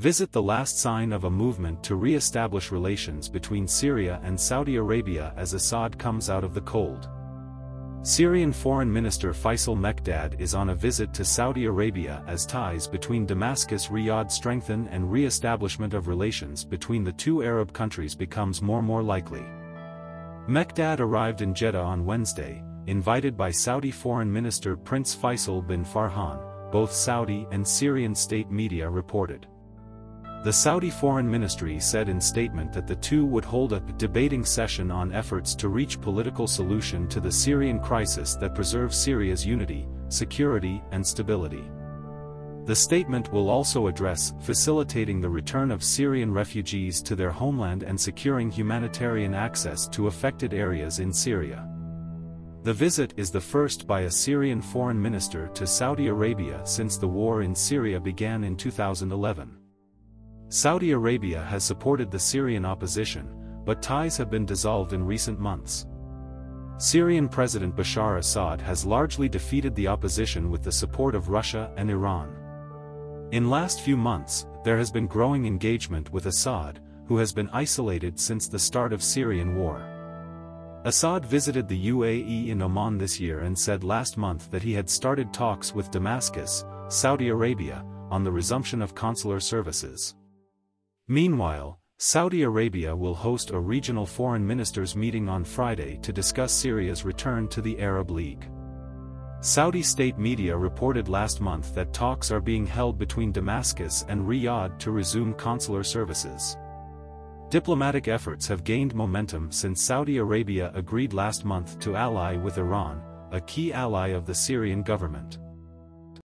Visit the last sign of a movement to re-establish relations between Syria and Saudi Arabia as Assad comes out of the cold. Syrian Foreign Minister Faisal Mekdad is on a visit to Saudi Arabia as ties between Damascus-Riyadh strengthen and re-establishment of relations between the two Arab countries becomes more likely. Mekdad arrived in Jeddah on Wednesday, invited by Saudi Foreign Minister Prince Faisal bin Farhan, both Saudi and Syrian state media reported. The Saudi Foreign Ministry said in statement that the two would hold a debating session on efforts to reach political solution to the Syrian crisis that preserves Syria's unity, security and stability. The statement will also address facilitating the return of Syrian refugees to their homeland and securing humanitarian access to affected areas in Syria. The visit is the first by a Syrian foreign minister to Saudi Arabia since the war in Syria began in 2011. Saudi Arabia has supported the Syrian opposition, but ties have been dissolved in recent months. Syrian President Bashar Assad has largely defeated the opposition with the support of Russia and Iran. In last few months, there has been growing engagement with Assad, who has been isolated since the start of Syrian war. Assad visited the UAE and Oman this year and said last month that he had started talks with Damascus, Saudi Arabia, on the resumption of consular services. Meanwhile, Saudi Arabia will host a regional foreign ministers meeting on Friday to discuss Syria's return to the Arab League. Saudi state media reported last month that talks are being held between Damascus and Riyadh to resume consular services. Diplomatic efforts have gained momentum since Saudi Arabia agreed last month to ally with Iran, a key ally of the Syrian government.